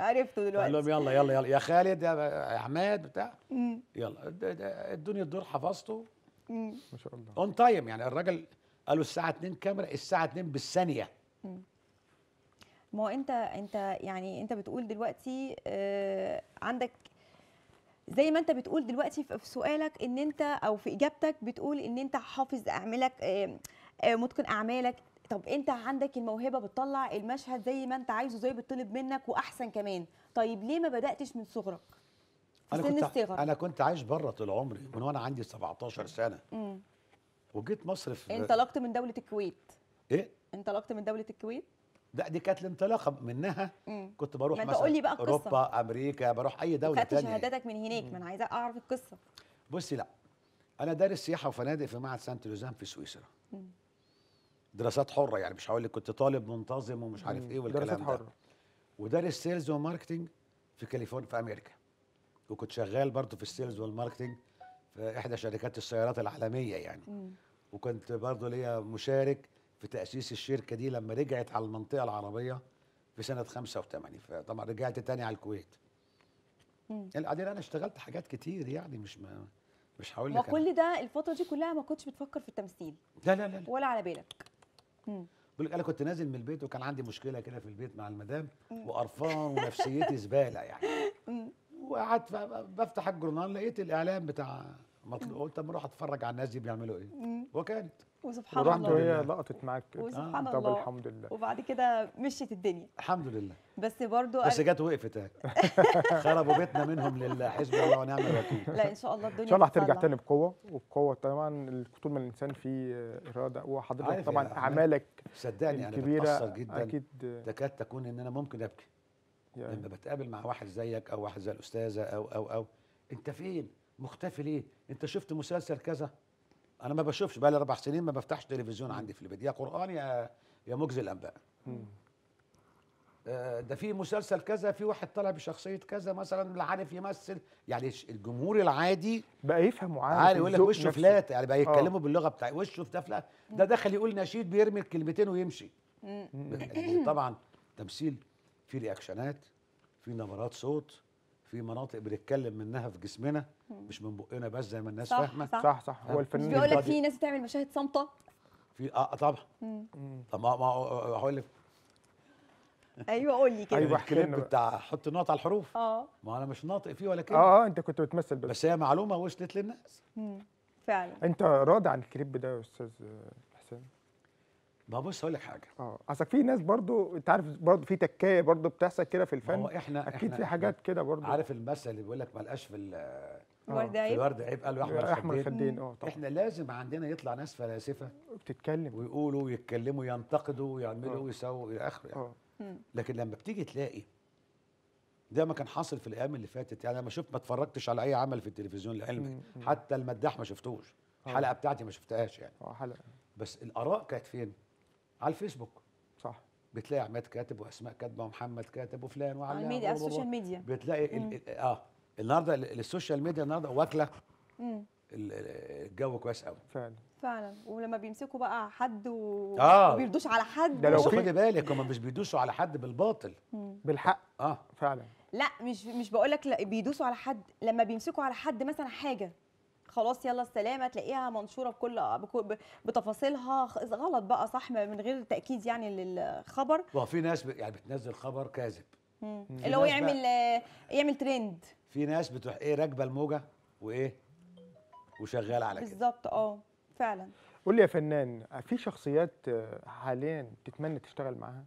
عرفته دلوقتي. قال لهم يلا يلا يلا يا خالد يا عماد بتاع، يلا ادوني الدور، حفظته ما شاء الله اون تايم يعني. الراجل قالوا الساعه اتنين كاميرا، الساعه اتنين بالثانيه. ما هو انت انت يعني انت بتقول دلوقتي آه عندك زي ما انت بتقول دلوقتي في سؤالك ان انت او في اجابتك بتقول ان انت حافظ اعمالك، آه آه متقن اعمالك. طب انت عندك الموهبه، بتطلع المشهد زي ما انت عايزه زي بتطلب منك واحسن كمان. طيب ليه ما بداتش من صغرك؟ انا كنت انا كنت عايش بره طول عمري من وانا عندي سبعتاشر سنه. امم وجيت مصر في انطلقت من دوله الكويت. ايه؟ انطلقت من دوله الكويت؟ لا دي كانت الانطلاقه منها. مم. كنت بروح مثلا قول لي بقى القصه، اوروبا، امريكا، بروح اي دوله ثانيه. خدت شهاداتك من هناك، ما انا عايزه اعرف القصه. بصي، لا انا دارس سياحه وفنادق في معهد سانت لوزان في سويسرا. مم. دراسات حره يعني، مش هقول لك كنت طالب منتظم ومش عارف مم. ايه والكلام دراسات حرة. ده ودارس سيلز وماركتنج في كاليفورنيا في امريكا، وكنت شغال برضه في السيلز والماركتنج في احدى شركات السيارات العالميه يعني. مم. وكنت برضه ليا مشارك في تاسيس الشركه دي لما رجعت على المنطقه العربيه في سنه خمسة وثمانين، فطبعا رجعت تاني على الكويت. امم يعني بعدين انا اشتغلت حاجات كتير يعني، مش ما مش هقول لك. وكل ده الفتره دي كلها ما كنتش بتفكر في التمثيل؟ لا لا لا, لا. ولا على بالك؟ امم بقول لك انا كنت نازل من البيت وكان عندي مشكله كده في البيت مع المدام، وقرفان ونفسيتي زباله يعني. امم وقعدت بفتح الجورنال لقيت الاعلان بتاع مطلوب، قلت اما اروح اتفرج على الناس دي بيعملوا ايه. مم. وكانت وسبحان الله وهي لقطت معاك وسبحان آه. الله. طب الحمد لله، وبعد كده مشيت الدنيا الحمد لله. بس برضو بس جت وقفت اهي خربوا بيتنا منهم لله، حسب الله ونعم الوكيل. لا ان شاء الله الدنيا ان شاء الله هترجع تاني بقوه وبقوه. طبعا طول ما الانسان فيه اراده، وحضرتك طبعا اعمالك صدقني انا بتاثر جدا اكيد. تكاد تكون ان انا ممكن ابكي يعني لما بتقابل مع واحد زيك او واحد زي الاستاذه او او او انت فين؟ مختفي ليه؟ انت شفت مسلسل كذا؟ انا ما بشوفش، بقى لي اربع سنين ما بفتحش تلفزيون عندي في البيت، يا قران يا يا مجزي الانباء. آه ده في مسلسل كذا، في واحد طالع بشخصيه كذا مثلا اللي عارف يمثل يعني. الجمهور العادي بقى يفهم وعارف، عارف يقول لك وشه فلات يعني، بقى يتكلموا باللغه بتاع وشه فلات. ده دخل يقول نشيد بيرمي الكلمتين ويمشي. طبعا تمثيل في رياكشنات، في نبرات صوت، في مناطق بنتكلم منها في جسمنا مش من بقنا بس زي ما الناس فاهمه. صح صح, صح. هو الفنان بيقول لك في ناس بتعمل مشاهد صامته في اه طبعا. طب ما هقول لك ايوه قول لي كده. ايوه الكليب بتاع حط النقط على الحروف، اه ما انا مش ناطق فيه ولا كده. اه اه انت كنت بتمثل بس، بس هي معلومه وصلت للناس. امم فعلا. انت راضي عن الكليب ده يا استاذ حسين؟ ما بص هقول لك حاجه، اه اصل في ناس برضو انت عارف برضو في تكايه برضو بتحصل كده في الفن. هو احنا اكيد احنا في حاجات كده برضو، عارف المثل اللي بيقول لك ملقاش في الورد عيب، الورد عيب قالوا احمر احمر خدين. اه طبعا احنا لازم عندنا يطلع ناس فلاسفه بتتكلم ويقولوا ويتكلموا ينتقدوا ويعملوا ويسووا الى اخره يعني. اه لكن لما بتيجي تلاقي ده ما كان حاصل في الايام اللي فاتت يعني. انا ما شفت، ما اتفرجتش على اي عمل في التلفزيون لعلمك، حتى المداح ما شفتوش، الحلقه بتاعتي ما شفتهاش يعني. اه حلقه بس. الاراء كانت فين؟ على الفيسبوك. صح. بتلاقي عماد كاتب واسماء كاتبه ومحمد كاتب وفلان وعلان، على الميديا، على السوشيال ميديا. بتلاقي ال ال اه النهارده السوشيال ميديا النهارده واكله الجو كويس قوي فعلا فعلا. ولما بيمسكوا بقى حد و... آه. وبيردوش على حد ده لو و... خدي بالك هم مش بيدوسوا على حد بالباطل بالحق اه فعلا. لا مش مش بقول لك بيدوسوا على حد، لما بيمسكوا على حد مثلا حاجه خلاص يلا السلامه تلاقيها منشوره بكل بتفاصيلها غلط بقى صح من غير تاكيد يعني للخبر. وفي ناس يعني بتنزل خبر كاذب اللي هو يعمل بقى... يعمل ترند. في ناس بتروح ايه راكبه الموجه وايه وشغاله على كده بالظبط. اه فعلا. قول لي يا فنان، في شخصيات حاليا تتمنى تشتغل معاها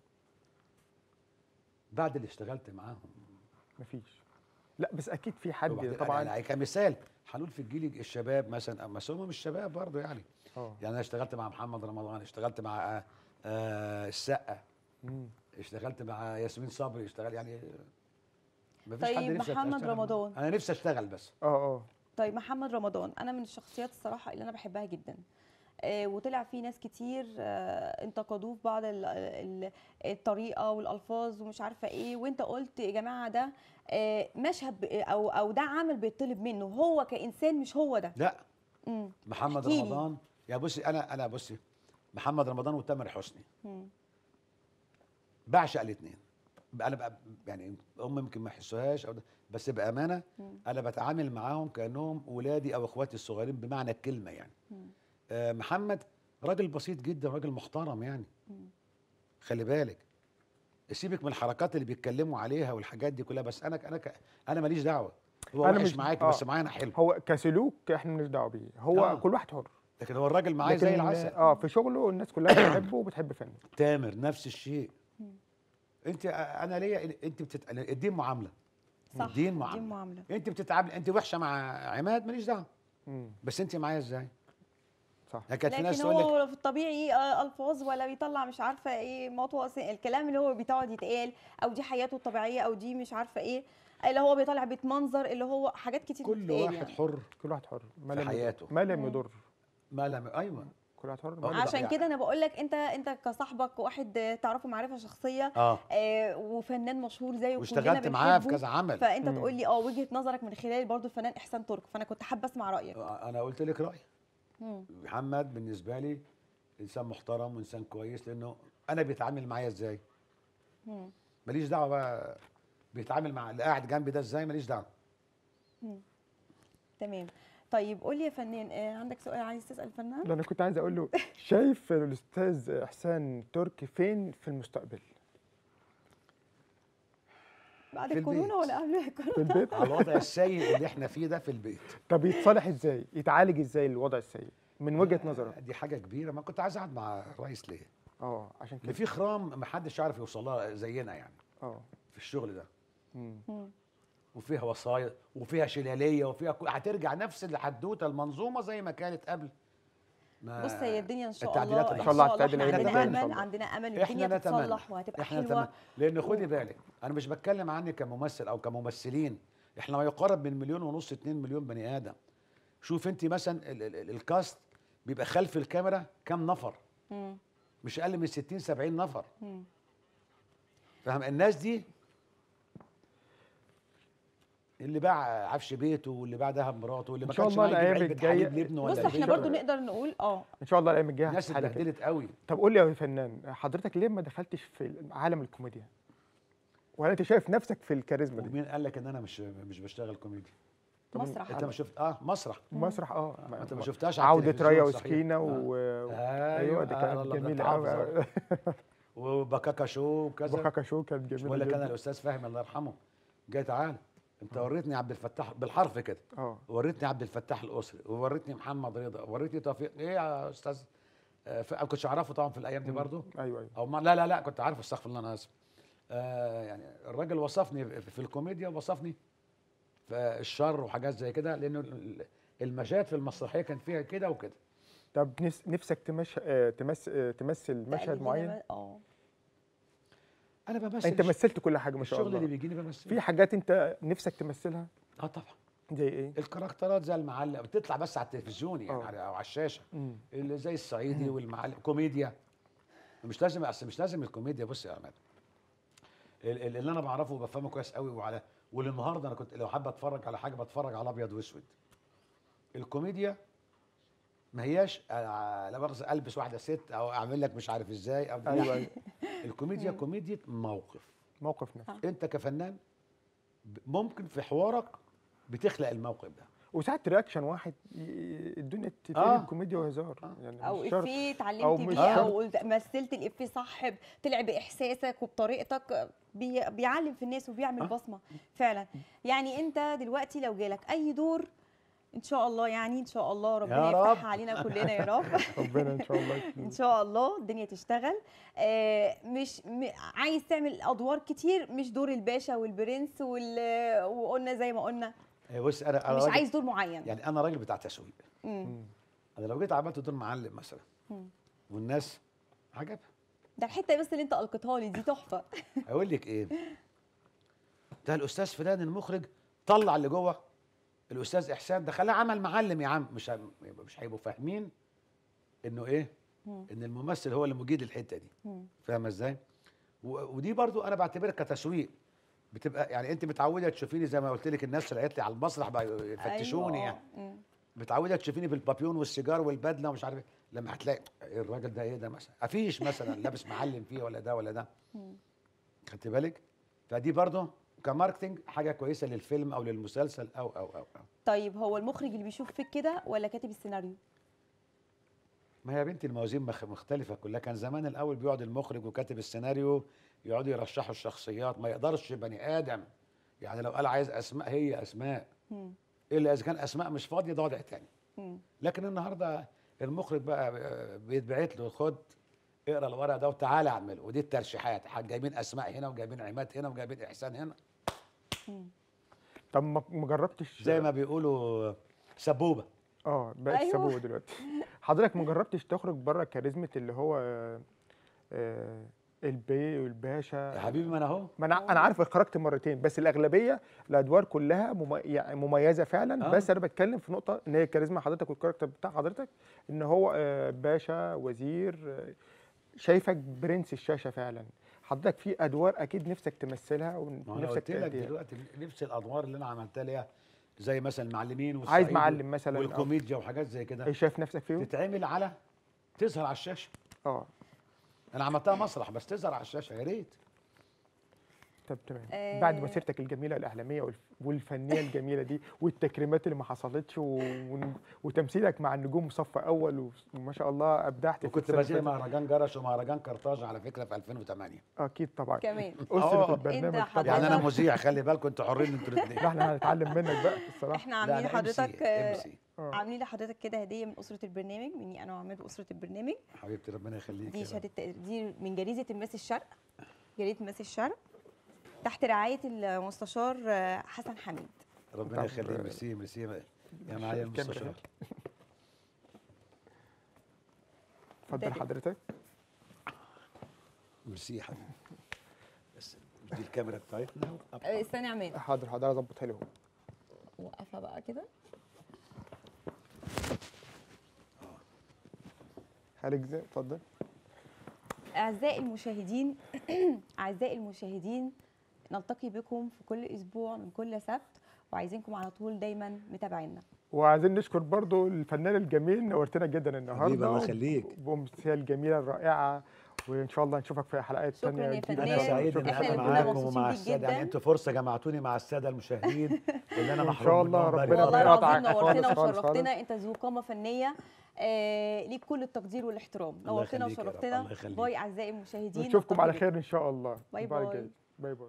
بعد اللي اشتغلت معاهم؟ مفيش. لا بس اكيد في حد طبعا. انا كمثال هنقول في الجيل الشباب مثلا، بس هم مش شباب برضه يعني. أوه. يعني انا اشتغلت مع محمد رمضان، اشتغلت مع آه السقا، اشتغلت مع ياسمين صبري، اشتغل يعني مفيش طيب حد. نفسي محمد رمضان انا نفسي اشتغل بس. اه اه طيب محمد رمضان انا من الشخصيات الصراحه اللي انا بحبها جدا، آه وطلع فيه ناس كتير آه انتقدوه في بعض ال ال الطريقه والالفاظ ومش عارفه ايه، وانت قلت يا جماعه ده آه مشهد او او ده عمل بيطلب منه هو كانسان مش هو ده. لا مم. محمد رمضان يا بصي انا انا بصي محمد رمضان وتامر حسني مم. بعشق الاثنين. انا بقى يعني هم يمكن ما يحسوهاش او ده، بس بامانه مم. انا بتعامل معاهم كانهم ولادي او اخواتي الصغيرين بمعنى الكلمه يعني. مم. آه محمد راجل بسيط جدا، راجل محترم يعني. مم. خلي بالك، سيبك من الحركات اللي بيتكلموا عليها والحاجات دي كلها، بس انا انا ك... انا ماليش دعوه. هو انا مش معاك آه. بس معايا انا حلو. هو كسلوك احنا مالناش دعوه بيه، هو آه. كل واحد حر. لكن هو الراجل معايا زي العسل اه في شغله، الناس كلها بتحبه وبتحب فنه. تامر نفس الشيء. مم. انت انا ليا انت بتت... الدين معامله صح. الدين معامله, معاملة. انت بتتعامل انت وحشه مع عماد ماليش دعوه، بس انت معايا ازاي صح. لكن في ناس هو في الطبيعي الفاظ ولا بيطلع مش عارفه ايه مطوى الكلام اللي هو بيقعد يتقال، او دي حياته الطبيعيه، او دي مش عارفه ايه اللي هو بيطلع بيتمنظر، اللي هو حاجات كتير. كل واحد يعني حر، كل واحد حر في حياته، ما لم يضر ما لم ايوه كل واحد حر. عشان كده انا بقول لك انت انت كصاحبك واحد تعرفه معرفه شخصيه آه. آه وفنان مشهور زيه واشتغلت معاه في كذا عمل، فانت تقول لي اه وجهه نظرك من خلال برضو الفنان احسان ترك، فانا كنت حابه اسمع رايك. انا قلت لك رايي. محمد بالنسبه لي انسان محترم وانسان كويس، لانه انا بيتعامل معايا ازاي ماليش دعوه بقى، بيتعامل مع اللي قاعد جنبي ده ازاي ماليش دعوه. تمام. طيب قول لي يا فنان، عندك سؤال عايز تسال الفنان؟ لا انا كنت عايز اقول له، شايف الاستاذ احسان ترك فين في المستقبل؟ بعد الكورونا ولا قبل الكورونا؟ في البيت. على الوضع السيء اللي احنا فيه ده في البيت. طب يتصالح ازاي؟ يتعالج ازاي الوضع السيء؟ من وجهه نظرك. دي حاجه كبيره، ما كنت عايز اقعد مع الرئيس ليه؟ اه عشان كده. اللي فيه خرام ما حدش يعرف يوصل لها زينا يعني. اه. في الشغل ده. امم. وفيها وصايا وفيها شلاليه وفيها كو... هترجع نفس الحدوته المنظومه زي ما كانت قبل. بص هي الدنيا ان شاء الله ان شاء الله هتتعدل. عندنا امل، عندنا امل الدنيا تتصلح وهتبقى احنا حلوه. احنا لان خدي بالك انا مش بتكلم عني كممثل او كممثلين، احنا ما يقارب من مليون ونص اتنين مليون بني ادم. شوف انت مثلا الكاست بيبقى خلف الكاميرا كام نفر؟ مم. مش اقل من ستين سبعين نفر. مم. فاهم؟ الناس دي اللي باع عفش بيته واللي باع دهب مراته واللي ما كانش معاه بيت حليب لابنه ولا بص احنا برضو نقدر نقول اه ان شاء الله الايام الجايه الناس اتبهدلت قوي. طب قول لي يا فنان، حضرتك ليه ما دخلتش في عالم الكوميديا؟ وهل انت شايف نفسك في الكاريزما دي؟ مين قال لك ان انا مش مش بشتغل كوميديا؟ مسرح. انت ما شفت اه مسرح مسرح اه انت ما شفتهاش عوده ريا وسكينه و ايوه دي كانت جميله قوي وبكاكا شو وكذا. بكاكا شو كانت جميله. ولا كان الاستاذ فهمي الله يرحمه جاي تعالى انت وريتني عبد الفتاح بالحرف كده، وريتني عبد الفتاح الاسري، ووريتني محمد رضا، ووريتني توفيق. ايه يا استاذ ما كنتش اعرفه طبعا في الايام دي برضه. ايوه ايوه او ما لا لا لا كنت عارفه استغفر الله انا اسف. آه يعني الراجل وصفني في الكوميديا ووصفني في الشر وحاجات زي كده، لانه المشاهد في المسرحيه كان فيها كده وكده. طب نفسك تمش... تمس... تمثل مشهد معين؟ اه انا بمثل. انت مثلت كل حاجه ما شاء الله. الشغل اللي بيجيني بمثل. في حاجات انت نفسك تمثلها؟ اه طبعا. زي ايه؟ الكاركترات زي المعلم بتطلع بس على التلفزيون يعني أوه. او على الشاشه. مم. اللي زي الصعيدي والمعلم. كوميديا مش لازم، اصل مش لازم الكوميديا. بص يا عماد اللي انا بعرفه وبفهمه كويس قوي وعلى والنهارده انا كنت لو حابه اتفرج على حاجه بتفرج على ابيض واسود. الكوميديا ما هياش لا مؤاخذة البس واحده ست او اعمل لك مش عارف ازاي او ايوه الكوميديا كوميديا موقف موقف نفسي. انت كفنان ممكن في حوارك بتخلق الموقف ده، وساعات رياكشن واحد الدنيا تتقلب كوميديا وهزار. آه. يعني او افيه اتعلمت بيه او مثلت الافيه صح، طلع باحساسك وبطريقتك بي... بيعلم في الناس وبيعمل آه. بصمه فعلا. يعني انت دلوقتي لو جالك اي دور ان شاء الله، يعني ان شاء الله ربنا يفتح علينا كلنا يا رب ربنا ان شاء الله ان شاء الله الدنيا تشتغل. آه مش م... عايز تعمل ادوار كتير، مش دور الباشا والبرنس وال... وقلنا زي ما قلنا بص انا مش عايز دور معين، يعني انا راجل بتاع تسويق. امم انا لو جيت عملت دور معلم مثلا مم. والناس عجبها ده الحته بس اللي انت القيتها لي دي تحفه اقول لك ايه ده الاستاذ فلان المخرج طلع اللي جوه الاستاذ احسان ده خلاه عمل معلم يا عم، مش هم... مش هيبقوا فاهمين انه ايه مم. ان الممثل هو اللي مجيد الحته دي، فاهمه ازاي؟ و... ودي برضو انا بعتبرها كتسويق، بتبقى يعني انت متعوده تشوفيني زي ما قلت لك الناس طلعت لي على المسرح بقى يفتشوني. أيوة. يعني متعوده تشوفيني بالبابيون والسيجار والبدله ومش عارف ايه، لما هتلاقي الراجل ده ايه ده مثلا مفيش مثلا لابس معلم فيه ولا ده ولا ده، خدت بالك؟ فدي برضه كماركتنج حاجه كويسه للفيلم او للمسلسل او او او, أو. طيب هو المخرج اللي بيشوف فيك كده ولا كاتب السيناريو؟ ما هي يا بنتي الموازين مختلفه كلها. كان زمان الاول بيقعد المخرج وكاتب السيناريو يقعدوا يرشحوا الشخصيات، ما يقدرش بني ادم يعني لو قال عايز اسماء هي اسماء مم. الا اذا كان اسماء مش فاضيه ده وضع تاني. مم. لكن النهارده المخرج بقى بيتبعت له خد اقرا الورق ده وتعالى اعمله، ودي الترشيحات جايبين اسماء هنا وجايبين عماد هنا وجايبين احسان هنا. مم. طب ما جربتش زي ما بيقولوا سبوبه؟ اه بقت أيوه. سبوبه دلوقتي. حضرتك ما جربتش تخرج بره كاريزمه اللي هو آه البي والباشا يا حبيبي؟ ما انا اهو ما انا انا عارف خرجت مرتين بس الاغلبيه الادوار كلها مميزه فعلا. آه. بس انا بتكلم في نقطه ان هي كاريزما حضرتك والكاركتر بتاع حضرتك ان هو باشا وزير، شايفك برنس الشاشه فعلا. حضرتك في ادوار اكيد نفسك تمثلها ونفسك تأديها. دلوقتي نفس الادوار اللي انا عملتها ليها زي مثلا المعلمين عايز معلم مثلا والكوميديا وحاجات زي كده، شايف نفسك فيهم تتعمل على تظهر على الشاشه. اه انا عملتها مسرح بس تظهر على الشاشه يا ريت. طب تمام، بعد مسيرتك الجميله الاعلاميه والفنيه الجميله دي والتكريمات اللي ما حصلتش و... وتمثيلك مع النجوم صف اول وما شاء الله ابدعت، وكنت بزيل مهرجان جرش ومهرجان قرطاج على فكره في ألفين وثمانية اكيد طبعا كمان اسره البرنامج طبعا. يعني انا مذيع خلي بالكم انتوا حرين انتوا الاثنين. احنا هنتعلم منك بقى الصراحه. احنا عاملين لحضرتك عاملين لحضرتك كده هديه من اسره البرنامج، مني انا وعماد واسره البرنامج. حبيبتي ربنا يخليكي. دي شهاده تقدير من جريده الماس الشرق، جريده الماس الشرق تحت رعايه المستشار حسن حميد. ربنا يخليه. ميرسي ميرسي يا معالي المستشار. اتفضل حضرتك. ميرسي يا حبيبي. بس دي الكاميرا بتاعتنا. استنى يا عماد. حاضر حاضر اظبطها له. وقفها بقى كده. خالد زين اتفضل. أعزائي المشاهدين أعزائي المشاهدين نلتقي بكم في كل أسبوع من كل سبت، وعايزينكم على طول دايما متابعينا. وعايزين نشكر برضو الفنان الجميل، نورتنا جدا النهارده حبيبي الله يخليك بأمثلة الجميلة الرائعة، وإن شاء الله نشوفك في حلقات ثانية. أنا سعيد إن أنا معاكم ومع السادة، يعني أنتوا فرصة جمعتوني مع السادة المشاهدين اللي أنا محروم. إن شاء الله ربنا يقطعك. نورتنا وشرفتنا، أنت ذو قامة فنية. آه ليك كل التقدير والاحترام. نورتنا وشرفتنا. باي اعزائي المشاهدين، نشوفكم على خير ان شاء الله. باي باي. باي باي.